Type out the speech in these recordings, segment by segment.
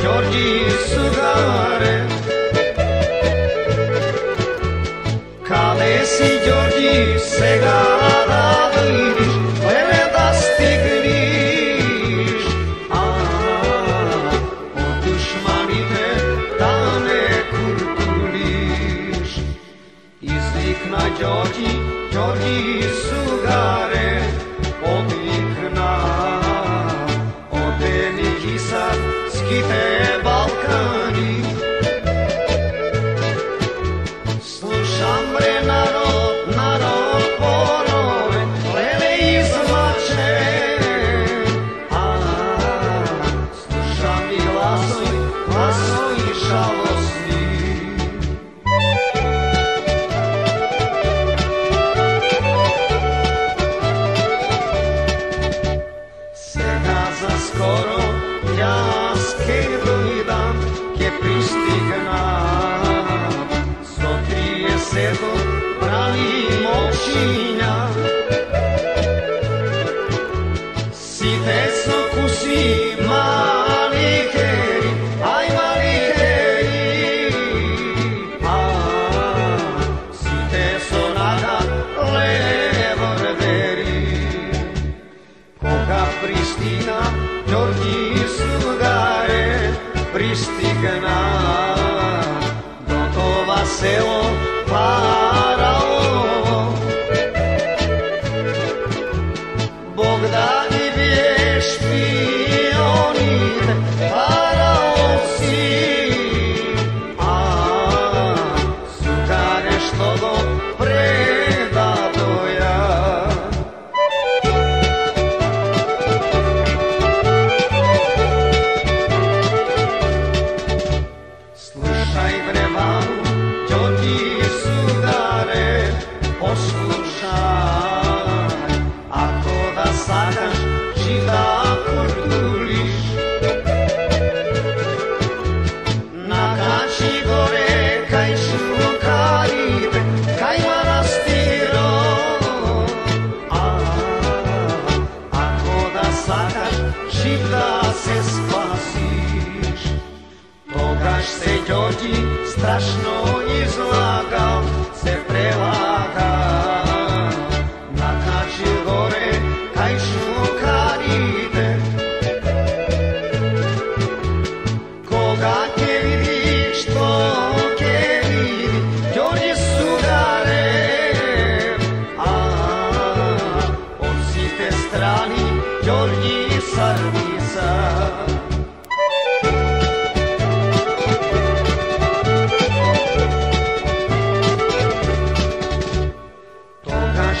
Георги Сугарев. Къде си, Георги, сега да дойдеш, време да стигнеш, от душманите да не куркулиш. Извикна Георги, Георги Сугарев, Ските Балкани. Слушам, бре, народ, народ поровен, леле измачен. Слушам и гласови, гласови жалостни. Сега заскоро я Ке дојдам, ке пристигнам, со 30 правим општина. Сите со вкуси мали хери, ај мали хери. Сите со нада лево вери. Кога пристигна Георги Сугарев, пристигна до това село Параово. Бог да ги бие шпионите, параоци. Сугаре, що го предадоя. Жив да се спасиш. Тогаш се Георги страшно излагал, се прелагал, накачил горе кај шукарите. Кога ќе види, што ќе види Георги Сугарев, од сите страни Георги Сарница. Тогаш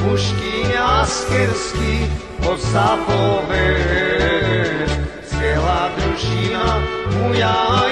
Пушки аскерски по заповед, цела дружина моя